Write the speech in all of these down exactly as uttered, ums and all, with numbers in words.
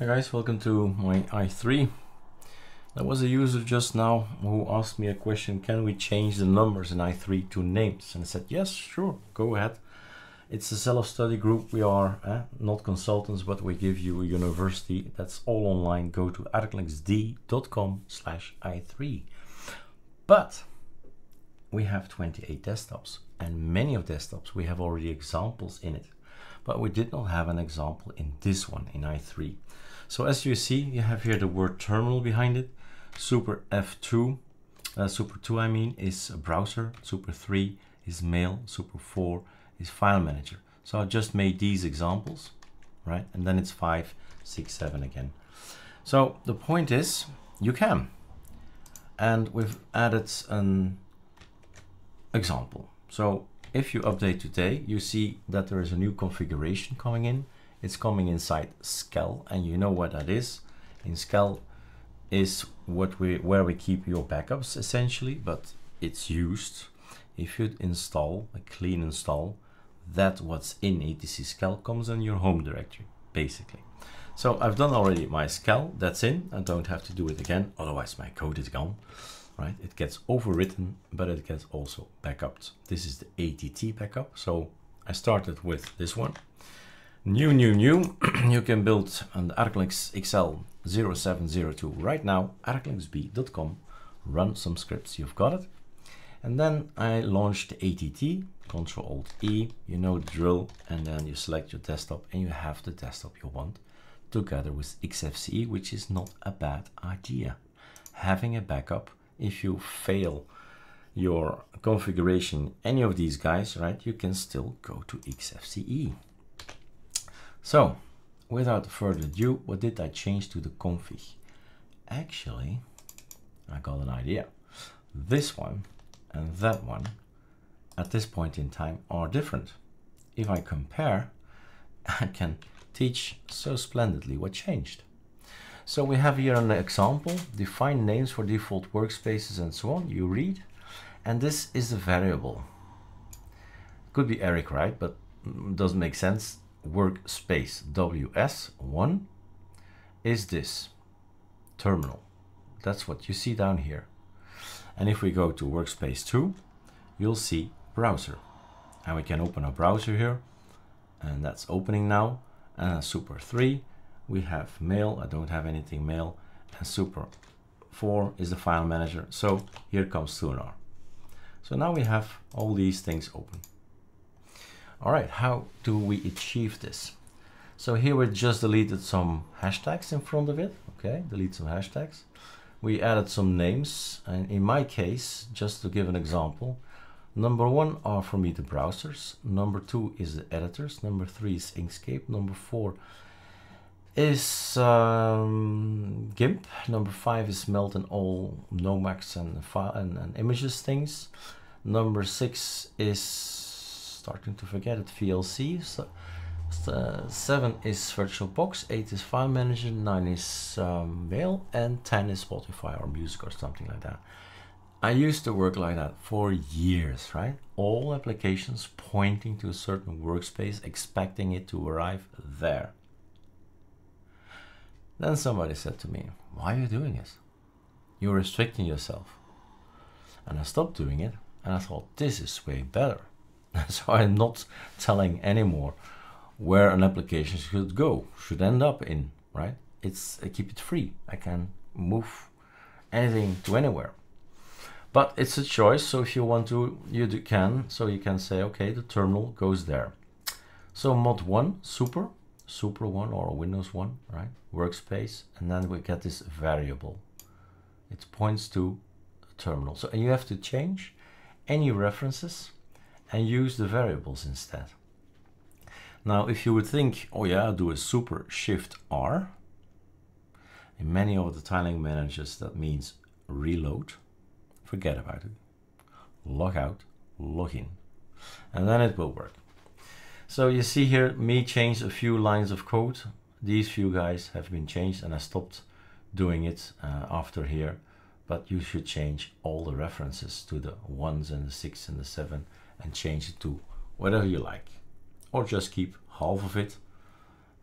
Hi guys, welcome to my i three. There was a user just now who asked me a question, can we change the numbers in i three to names? And I said, yes, sure, go ahead. It's a self-study group. We are eh, not consultants, but we give you a university that's all online. Go to arcolinux d dot com slash i three. But we have twenty-eight desktops, and many of desktops we have already examples in it. But we did not have an example in this one, in i three. So as you see, you have here the word terminal behind it. Super F two, uh, Super two I mean, is a browser. Super three is mail. Super four is file manager. So I just made these examples, right? And then it's five, six, seven again. So the point is, you can. And we've added an example. So if you update today, you see that there is a new configuration coming in. It's coming inside Skel, and you know what that is. In Skel is what we where we keep your backups essentially, but it's used. If you install a clean install, that what's in A T C Skel comes in your home directory, basically. So I've done already my Skel, that's in. I don't have to do it again, otherwise my code is gone. Right? It gets overwritten, but it gets also backupped. This is the A T T backup. So I started with this one. New, new, new. You can build an ArcoLinux X L zero seven zero two right now, arcolinux b dot com. Run some scripts, you've got it. And then I launched A T T, control alt E, you know the drill, and then you select your desktop and you have the desktop you want together with X F C E, which is not a bad idea. Having a backup. If you fail your configuration, any of these guys, right, you can still go to X F C E. So without further ado, what did I change to the config? Actually, I got an idea. This one and that one at this point in time are different. If I compare, I can teach so splendidly what changed. So we have here an example, define names for default workspaces and so on, you read. And this is a variable. Could be Eric, right? But doesn't make sense. Workspace W S one is this terminal. That's what you see down here. And if we go to workspace two, you'll see browser. And we can open a browser here. And that's opening now. And super three. We have mail, I don't have anything mail, and super four is the file manager. So here comes Sonar. So now we have all these things open. All right, how do we achieve this? So here we just deleted some hashtags in front of it. Okay, delete some hashtags. We added some names, and in my case, just to give an example, number one are for me the browsers, number two is the editors, number three is Inkscape, number four is um, GIMP, number five is melt and all nomacs and, and, and images things. Number six is, starting to forget it, V L C. So, uh, seven is VirtualBox, eight is file manager, nine is um, mail, and ten is Spotify or music or something like that. I used to work like that for years, right? All applications pointing to a certain workspace, expecting it to arrive there. Then somebody said to me, why are you doing this? You're restricting yourself. And I stopped doing it, and I thought, this is way better. So I'm not telling anymore where an application should go, should end up in, right? It's, I keep it free. I can move anything to anywhere. But it's a choice, so if you want to, you do, can. So you can say, okay, the terminal goes there. So mod one, super. Super one or Windows one, right? Workspace, and then we get this variable. It points to a terminal. So and you have to change any references and use the variables instead. Now, if you would think, oh yeah, I'll do a super shift R. In many of the tiling managers, that means reload. Forget about it. Log out, log in, and then it will work. So you see here, me change a few lines of code. These few guys have been changed and I stopped doing it uh, after here. But you should change all the references to the ones and the six and the seven and change it to whatever you like. Or just keep half of it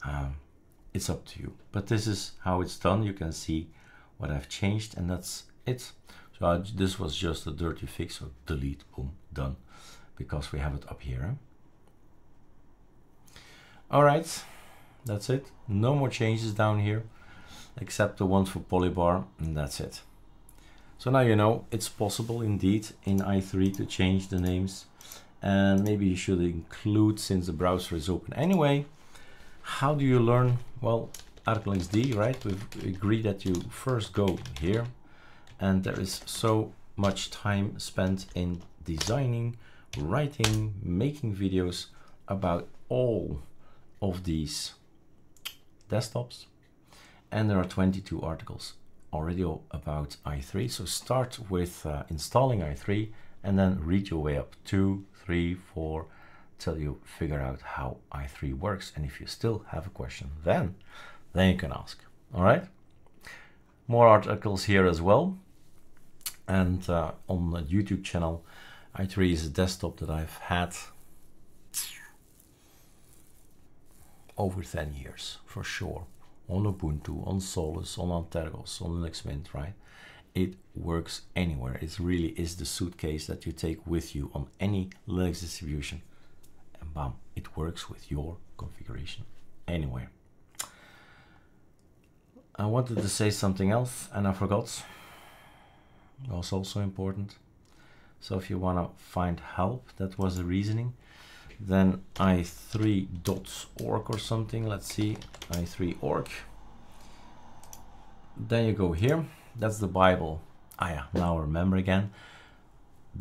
um, it's up to you. But this is how it's done. You can see what I've changed, and that's it. So I, this was just a dirty fix, so delete, boom, done, because we have it up here. All right, that's it. No more changes down here, except the one for Polybar, and that's it. So now you know it's possible indeed in i three to change the names. And maybe you should include, since the browser is open anyway. How do you learn? Well, ArcoLinuxd, right? We've agreed that you first go here, and there is so much time spent in designing, writing, making videos about all of these desktops. And there are twenty-two articles already about i three. So start with uh, installing i three, and then read your way up two, three, four, till you figure out how i three works. And if you still have a question, then, then you can ask. All right. More articles here as well. And uh, on the YouTube channel, i three is a desktop that I've had over ten years, for sure. On Ubuntu, on Solus, on Antergos, on Linux Mint, right? It works anywhere. It really is the suitcase that you take with you on any Linux distribution, and bam, it works with your configuration anywhere. I wanted to say something else and I forgot. It was also important. So if you wanna find help, that was the reasoning, then i three dot org or something, let's see, i three dot org. Then you go here. That's the Bible. Ah, yeah, now remember again.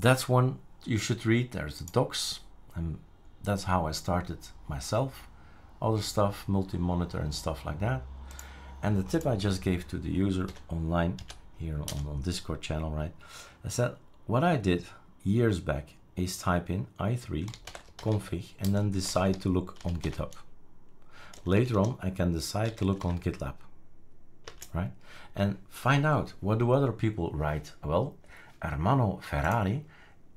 That's one you should read. There's the docs, and that's how I started myself. Other stuff, multi-monitor and stuff like that. And the tip I just gave to the user online here on, on Discord channel, right? I said, what I did years back is type in i three config and then decide to look on GitHub. Later on, I can decide to look on GitLab. Right? And find out, what do other people write? Well, Ermanno Ferrari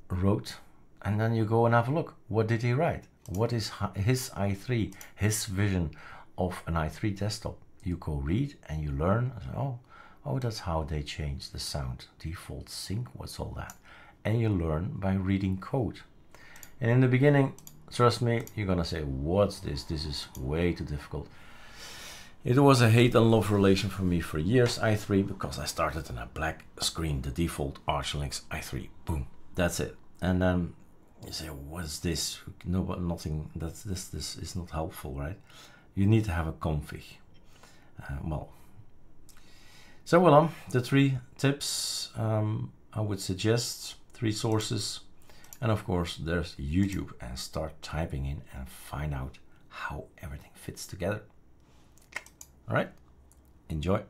wrote, and then you go and have a look. What did he write? What is his i three, his vision of an i three desktop? You go read and you learn. Oh, oh, that's how they change the sound. Default sync, what's all that? And you learn by reading code. And in the beginning, trust me, you're gonna say, what's this? This is way too difficult. It was a hate and love relation for me for years, i three, because I started in a black screen, the default Arch Linux i three, boom, that's it. And then you say, what's this? No, but nothing, that's, this, this is not helpful, right? You need to have a config. Uh, well, so well, um, the three tips, um, I would suggest three sources. And of course, there's YouTube, and start typing in and find out how everything fits together. All right, enjoy.